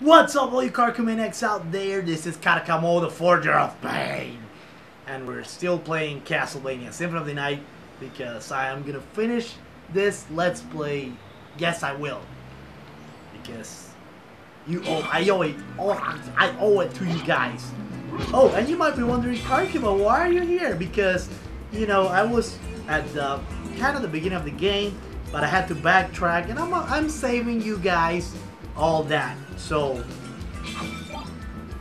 What's up all you Carcuminex out there, this is Karcamo, the Forger of Pain. And we're still playing Castlevania Symphony of the Night because I am gonna finish this Let's Play. Yes I will. Because you owe, I owe it to you guys. Oh, and you might be wondering, Karcamo, why are you here? Because, you know, I was at the, kind of the beginning of the game, but I had to backtrack and I'm saving you guys all that. So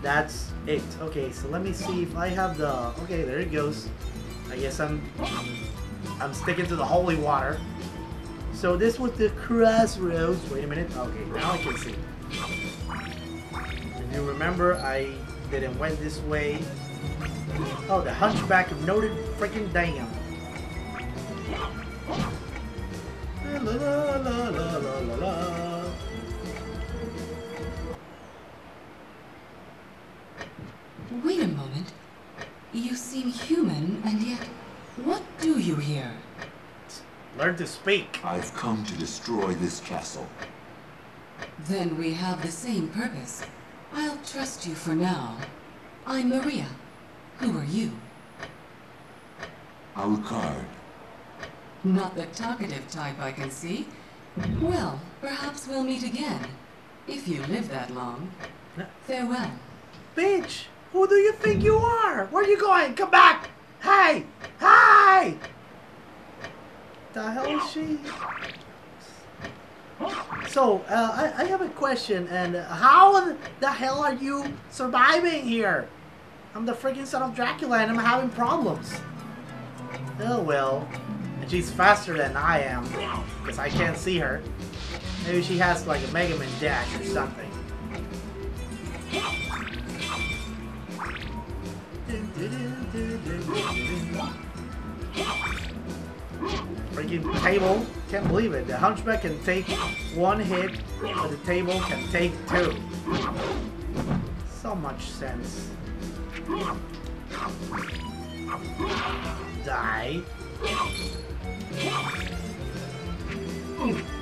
that's it. Okay, so let me see if I have the, okay, there it goes. I guess I'm sticking to the holy water. So this was the crossroads. Wait a minute. Okay, now I can see. If you remember, I didn't went this way. Oh, the hunchback of noted freaking damn. La, la, la, la, la, la, la. Wait a moment. You seem human, and yet, what do you here? Learn to speak. I've come to destroy this castle. Then we have the same purpose. I'll trust you for now. I'm Maria. Who are you? Alucard. Not the talkative type I can see. Well, perhaps we'll meet again. If you live that long. Farewell. Bitch! Who do you think you are? Where are you going? Come back! Hey! Hey! The hell is she? So, I have a question, and how the hell are you surviving here? I'm the freaking son of Dracula and I'm having problems. Oh well. And she's faster than I am, because I can't see her. Maybe she has like a Mega Man dash or something. Freaking table. Can't believe it. The hunchback can take one hit, but the table can take two. So much sense. Die.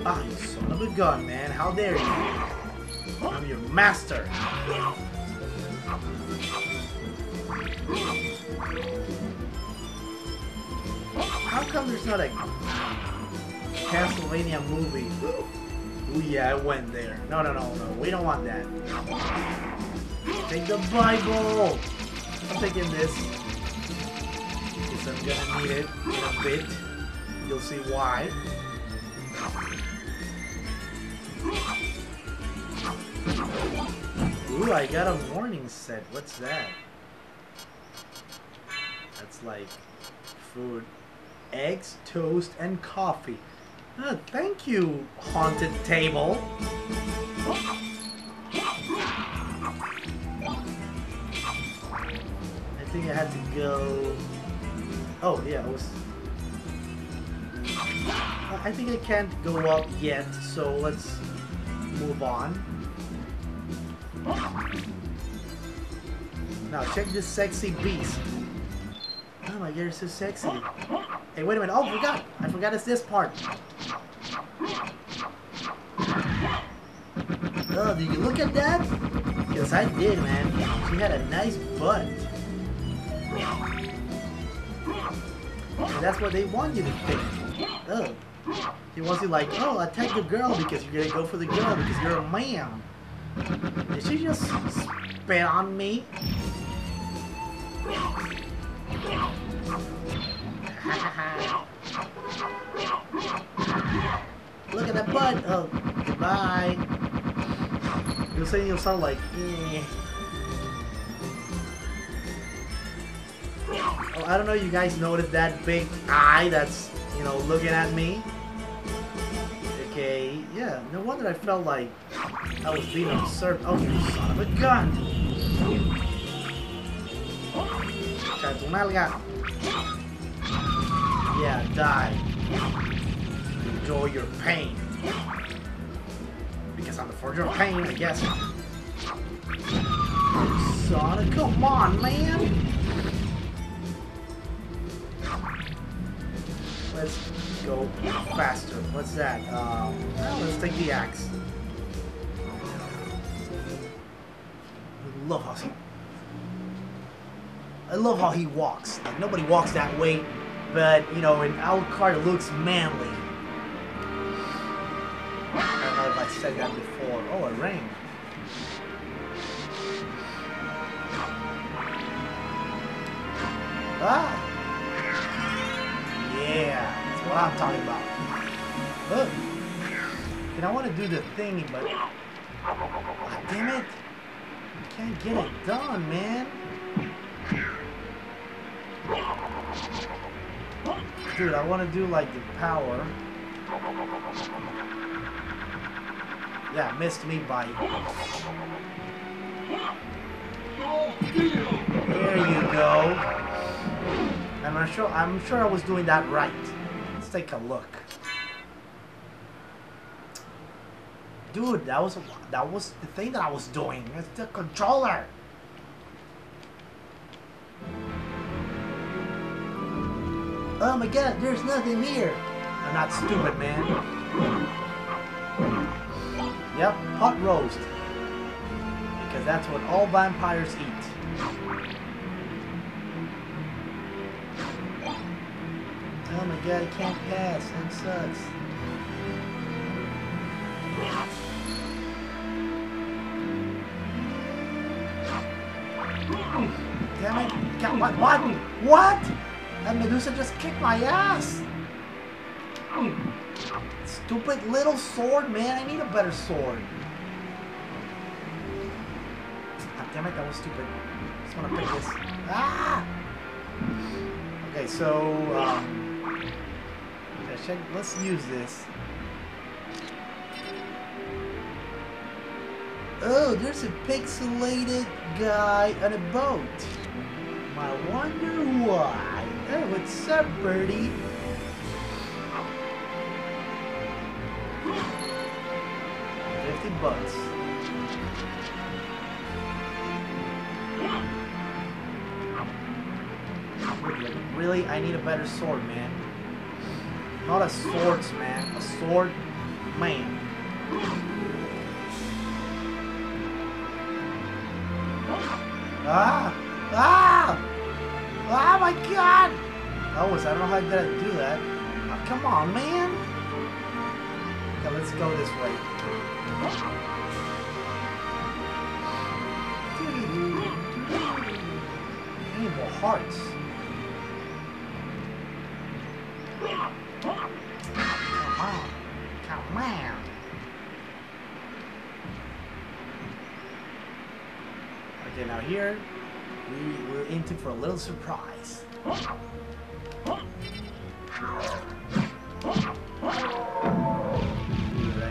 Ah, you son of a gun, man. How dare you? I'm your master. How come there's not a Castlevania movie? Oh yeah, I went there. No, we don't want that. Take the Bible! I'm taking this. Because I'm gonna need it in a bit. You'll see why. Ooh, I got a warning set. What's that? That's like food. Eggs, toast, and coffee. Oh, thank you, haunted table. I think I had to go... Oh, yeah, it was... I think I can't go up yet, so let's move on. Now, check this sexy beast. Oh my god, you're so sexy. Hey, wait a minute. Oh, I forgot it's this part. Oh, did you look at that? Because I did, man. She had a nice butt. And that's what they want you to think. Oh. He wants you like, oh, attack the girl because you're going to go for the girl because you're a man. Did she just spit on me? Look at that butt! Oh, goodbye! You're saying you'll sound like, eh. Oh, I don't know, you guys noticed that big eye that's, you know, looking at me? Okay, yeah, no wonder I felt like I was being observed. Oh, you son of a gun! Yeah, die. Enjoy your pain. Because I'm the forger of pain, I guess. Sonic, come on, man! Let's go faster. What's that? Well, let's take the axe. love how he... I love how he walks. Like, nobody walks that way, but, you know, in Alucard looks manly. I don't know if I said that before. Oh, it rained. Ah! Yeah, that's what I'm talking about. Look. And I want to do the thingy, but... God damn it! I can't get it done, man. Dude, I want to do, like, the power. Yeah, missed me by... There you go. I'm sure I was doing that right. Let's take a look. Dude, that was the thing that I was doing. It's the controller. Oh my god, there's nothing here. I'm not stupid, man. Yep, pot roast. Because that's what all vampires eat. Oh my god, I can't pass. That sucks. Damn it. God, what? That Medusa just kicked my ass! Stupid little sword, man. I need a better sword. God damn it, that was stupid. I just want to pick this. Ah! Okay, so... let's use this. Oh, there's a pixelated guy on a boat. I wonder why. Hey, what's up, birdie? $50. Really, I need a better sword, man. Not a swordsman, a sword man. Ah! Ah! Oh my god! I don't know how I did do that. Oh, come on, man! Okay, let's go this way. I need more hearts. Come on! Okay, now here... We're into for a little surprise. Dude, I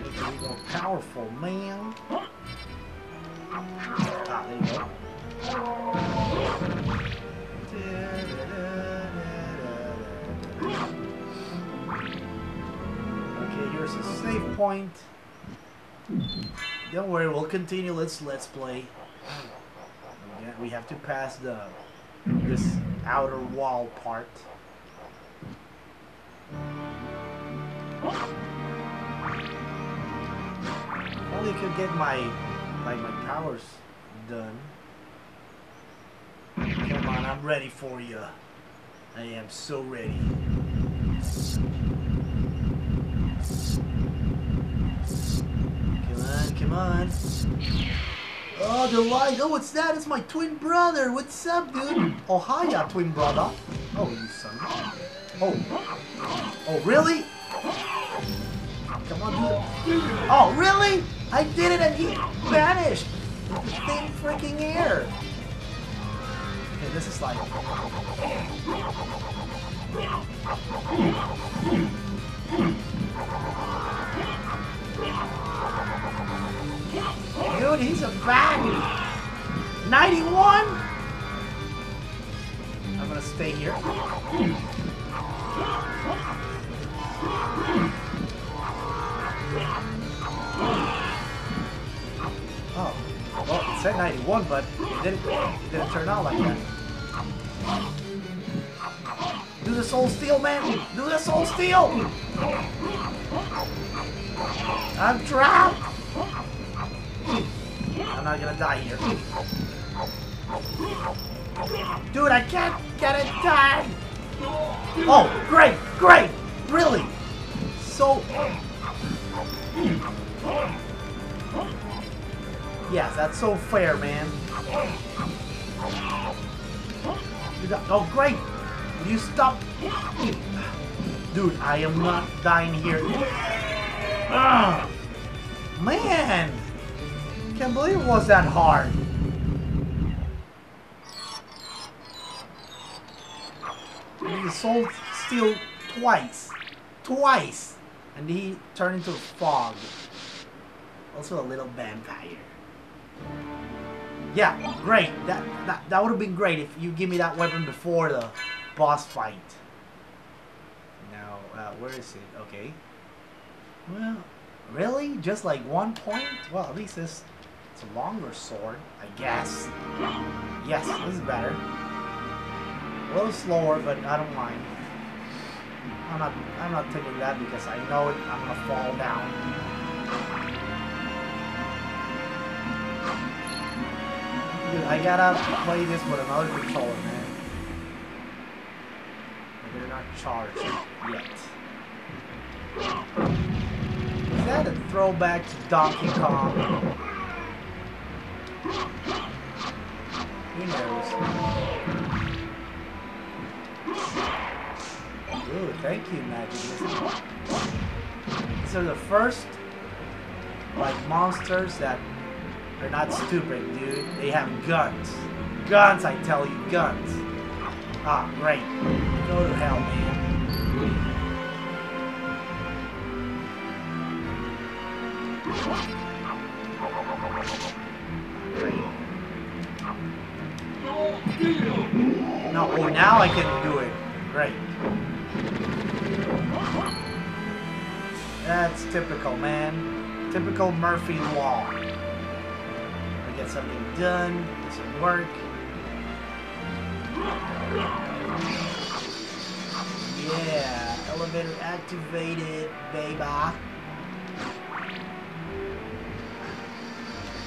need to be more powerful, man. Ah, there you go. Okay, here's a save point. Don't worry, we'll continue. Let's play. We have to pass this outer wall part. If only could get my powers done. Come on, I'm ready for you. I am so ready. Come on. Oh, the light! Oh, what's that? It's my twin brother! What's up, dude? Oh, hiya, twin brother! Oh, you son of a... Oh. Oh, really? Come on, dude. Oh, really? I did it and he vanished! With the thin freaking air! Okay, this is like... Dude, he's a bag! 91? I'm gonna stay here. Oh. Well, it said 91, but it didn't turn out like that. Do the soul steal, man! Do the soul steal! I'm trapped! I'm not gonna die here. Dude, I can't get it done! Oh, great, great! Really? So... Yes, that's so fair, man. Oh, great! You stop... Dude, I am not dying here. Ugh. Man! Can't believe it was that hard. He sold steel twice. Twice! And he turned into fog. Also a little vampire. Yeah, great. That would have been great if you give me that weapon before the boss fight. Now, where is it? Okay. Well, really? Just like 1 point? Well, at least it's a longer sword, I guess. Yes, this is better. A little slower, but I don't mind. I'm not taking that because I know it. I'm gonna fall down. Dude, I gotta play this with another controller, man. They're not charged yet. Is that a throwback to Donkey Kong? Who knows? Dude, thank you, Magic. These are the first, like, monsters that... They're not stupid, dude. They have guns. Guns, I tell you, guns. Ah, great. Go to hell, man. No, oh, now I can do it. Great. That's typical, man. Typical Murphy law. Get something done, get some work. Yeah, elevator activated, baby.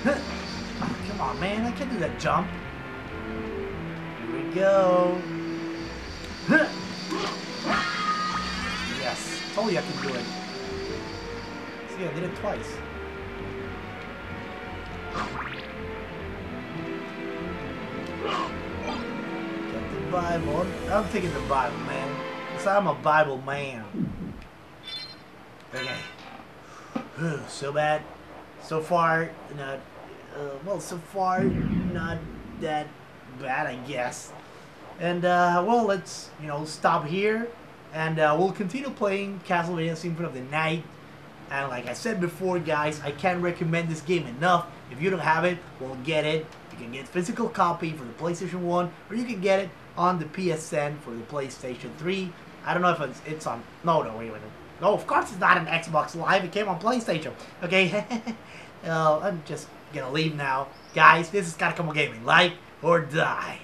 Oh, come on, man, I can't do that jump. Here we go. Yes, told you I can do it. See, I did it twice. Bible. I'm taking the Bible, man. Because I'm a Bible man. Okay. Whew, so bad. So far, not... well, so far, not that bad, I guess. And, well, let's, you know, stop here. And we'll continue playing Castlevania Symphony of the Night. And like I said before, guys, I can't recommend this game enough. If you don't have it, well, get it. You can get physical copy for the PlayStation 1, or you can get it on the PSN for the PlayStation 3. I don't know if it's on... No, wait a minute. No, of course it's not an Xbox Live. It came on PlayStation. Okay, I'm just gonna leave now. Guys, this is Karcamo Gaming. Like or die.